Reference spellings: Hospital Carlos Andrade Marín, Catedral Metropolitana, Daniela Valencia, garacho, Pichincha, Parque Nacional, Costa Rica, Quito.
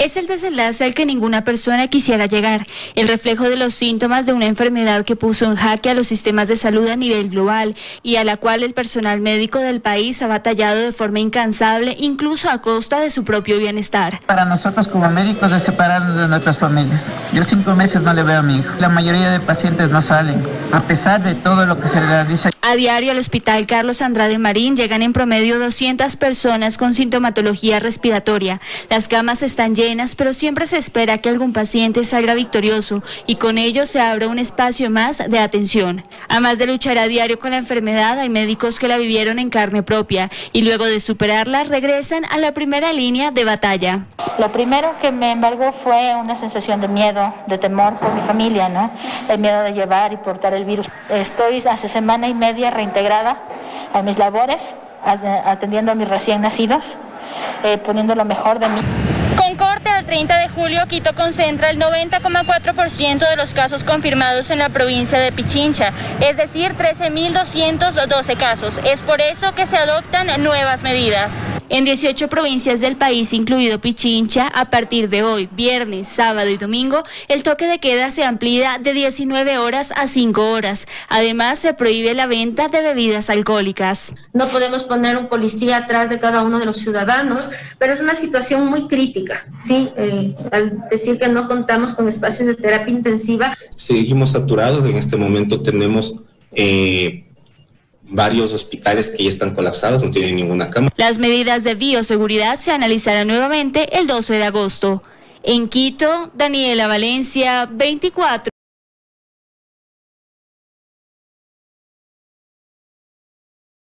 Es el desenlace al que ninguna persona quisiera llegar, el reflejo de los síntomas de una enfermedad que puso en jaque a los sistemas de salud a nivel global y a la cual el personal médico del país ha batallado de forma incansable, incluso a costa de su propio bienestar. Para nosotros como médicos es separarnos de nuestras familias. Yo 5 meses no le veo a mi hijo. La mayoría de pacientes no salen, a pesar de todo lo que se realiza. A diario al Hospital Carlos Andrade Marín llegan en promedio 200 personas con sintomatología respiratoria. Las camas están llenas, pero siempre se espera que algún paciente salga victorioso y con ello se abra un espacio más de atención. Además de luchar a diario con la enfermedad, hay médicos que la vivieron en carne propia y luego de superarla regresan a la primera línea de batalla. Lo primero que me embargó fue una sensación de miedo, de temor por mi familia, ¿no? El miedo de llevar y portar el virus. Estoy hace semana y media reintegrada a mis labores, atendiendo a mis recién nacidos, poniendo lo mejor de mí. Con corte al 30 de julio, Quito concentra el 90,4% de los casos confirmados en la provincia de Pichincha, es decir, 13.212 casos. Es por eso que se adoptan nuevas medidas. En 18 provincias del país, incluido Pichincha, a partir de hoy, viernes, sábado y domingo, el toque de queda se amplía de 19 horas a 5 horas. Además, se prohíbe la venta de bebidas alcohólicas. No podemos poner un policía atrás de cada uno de los ciudadanos, pero es una situación muy crítica. Sí, al decir que no contamos con espacios de terapia intensiva. Seguimos saturados, en este momento tenemos varios hospitales que ya están colapsados, no tienen ninguna cama. Las medidas de bioseguridad se analizarán nuevamente el 12 de agosto. En Quito, Daniela Valencia, 24.